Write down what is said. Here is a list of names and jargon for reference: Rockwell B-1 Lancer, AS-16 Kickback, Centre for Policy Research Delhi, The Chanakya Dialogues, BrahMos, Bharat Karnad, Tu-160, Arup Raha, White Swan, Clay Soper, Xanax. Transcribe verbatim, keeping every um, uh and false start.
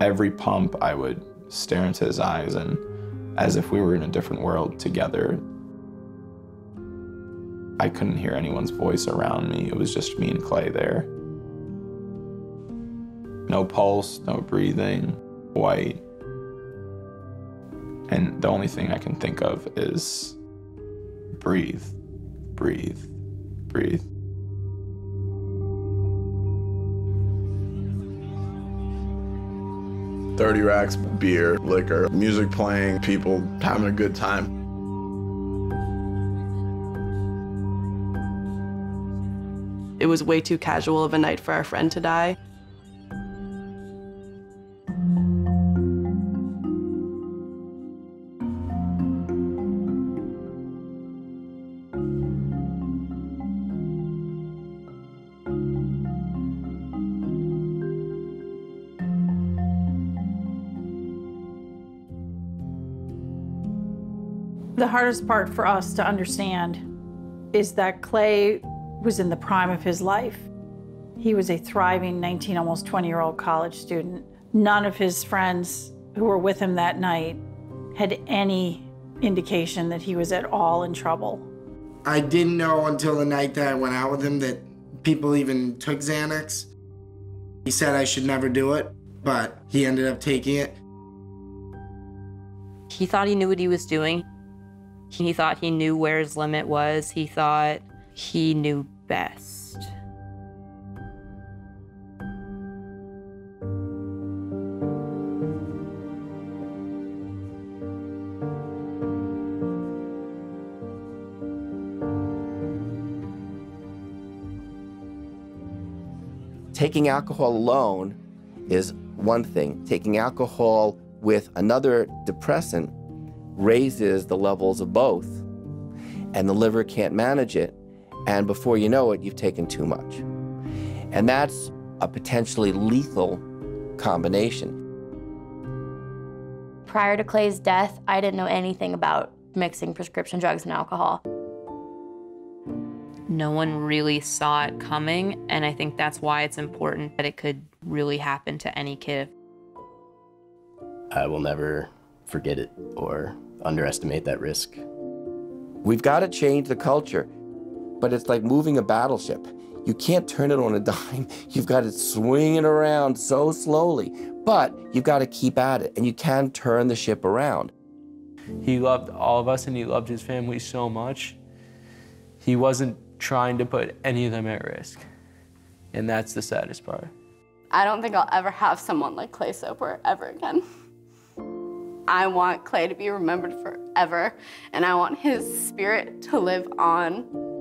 Every pump, I would stare into his eyes, and as if we were in a different world together. I couldn't hear anyone's voice around me. It was just me and Clay there. No pulse, no breathing, white. And the only thing I can think of is breathe, breathe, breathe. thirty racks, beer, liquor, music playing, people having a good time. It was way too casual of a night for our friend to die. The hardest part for us to understand is that Clay was in the prime of his life. He was a thriving nineteen, almost twenty-year-old college student. None of his friends who were with him that night had any indication that he was at all in trouble. I didn't know until the night that I went out with him that people even took Xanax. He said I should never do it, but he ended up taking it. He thought he knew what he was doing. He thought he knew where his limit was. He thought he knew best. Taking alcohol alone is one thing. Taking alcohol with another depressant raises the levels of both, and the liver can't manage it, and before you know it, you've taken too much. And that's a potentially lethal combination. Prior to Clay's death, I didn't know anything about mixing prescription drugs and alcohol. No one really saw it coming, and I think that's why it's important that it could really happen to any kid. I will never forget it or underestimate that risk. We've got to change the culture, but it's like moving a battleship. You can't turn it on a dime. You've got to swing it around so slowly, but you've got to keep at it, and you can turn the ship around. He loved all of us, and he loved his family so much. He wasn't trying to put any of them at risk, and that's the saddest part. I don't think I'll ever have someone like Clay Soper ever again. I want Clay to be remembered forever, and I want his spirit to live on.